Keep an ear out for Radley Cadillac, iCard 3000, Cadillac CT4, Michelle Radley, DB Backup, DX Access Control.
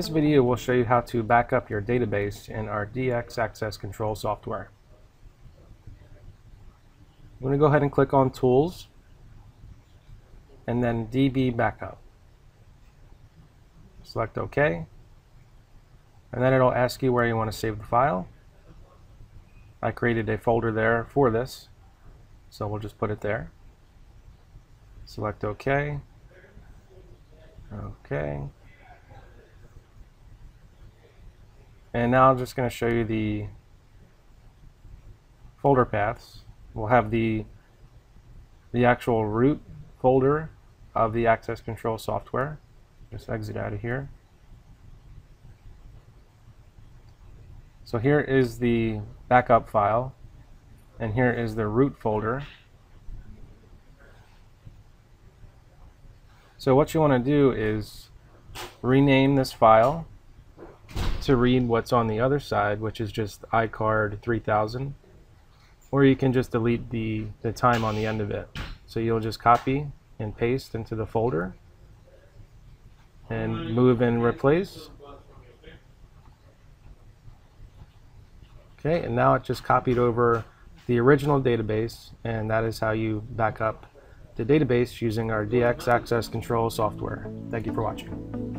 This video will show you how to back up your database in our DX Access Control software. I'm going to go ahead and click on Tools and then DB Backup. Select OK, and then it'll ask you where you want to save the file. I created a folder there for this, so we'll just put it there. Select OK. OK. And now I'm just going to show you the folder paths. We'll have the actual root folder of the access control software. Just exit out of here. So here is the backup file, and here is the root folder. So what you want to do is rename this file to read what's on the other side, which is just iCard 3000, or you can just delete the time on the end of it. So you'll just copy and paste into the folder and move and replace. Okay, and now it just copied over the original database, and that is how you back up the database using our DX Access Control software. Thank you for watching.